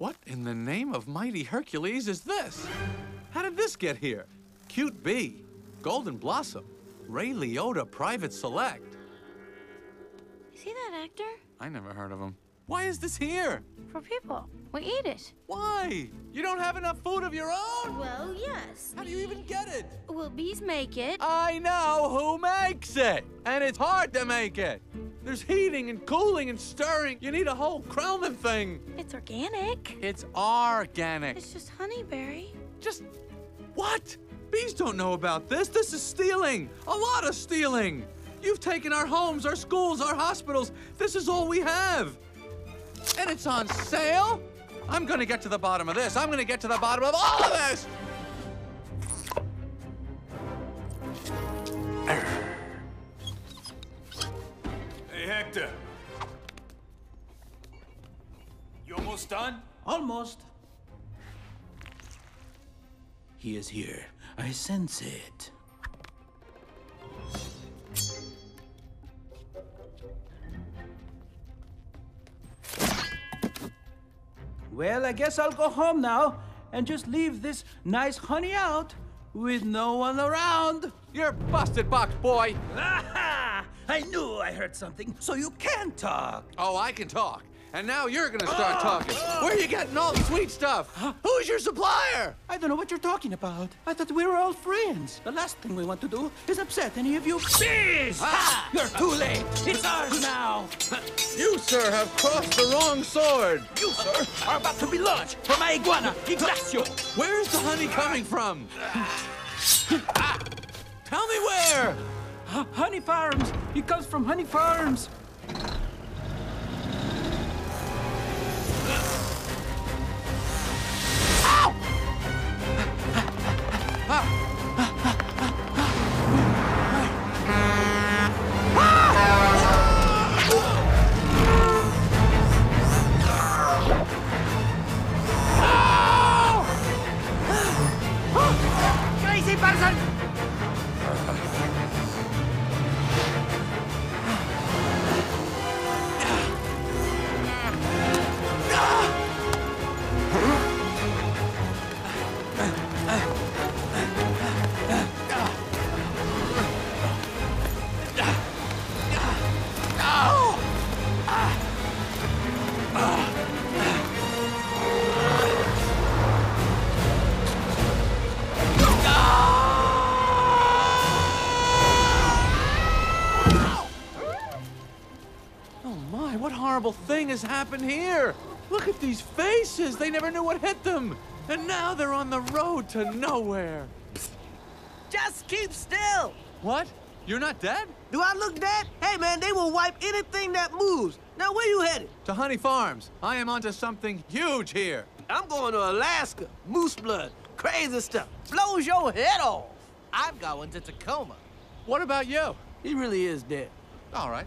What in the name of mighty Hercules is this? How did this get here? Cute Bee, Golden Blossom, Ray Liotta Private Select. Is he that actor? I never heard of him. Why is this here? For people. We eat it. Why? You don't have enough food of your own? Well, yes. How do you even get it? Well, bees make it. I know who makes it. And it's hard to make it. There's heating and cooling and stirring. You need a whole Krellman thing. It's organic. It's organic. It's just honeyberry. Just what? Bees don't know about this. This is stealing. A lot of stealing. You've taken our homes, our schools, our hospitals. This is all we have. And it's on sale? I'm gonna get to the bottom of this. I'm gonna get to the bottom of all of this! Hey, Hector. You almost done? Almost. He is here. I sense it. Well, I guess I'll go home now and just leave this nice honey out with no one around. You're busted, box boy. Ah-ha! I knew I heard something, so you can talk. Oh, I can talk. And now you're gonna start talking. Where are you getting all the sweet stuff? Huh? Who's your supplier? I don't know what you're talking about. I thought we were all friends. The last thing we want to do is upset any of you bees! Ah! You're too late. It's ours now. You, sir, have crossed the wrong sword. You, sir, are about to be launched for my iguana, Ignacio. Where's the honey coming from? Tell me where. Honey farms. It comes from honey farms. Thing has happened here. Look at these faces. They never knew what hit them. And now they're on the road to nowhere. Just keep still. What? You're not dead? Do I look dead? Hey, man, they will wipe anything that moves. Now, where you headed? To Honey Farms. I am onto something huge here. I'm going to Alaska. Mooseblood. Crazy stuff. Blows your head off. I'm going to Tacoma. What about you? He really is dead. All right.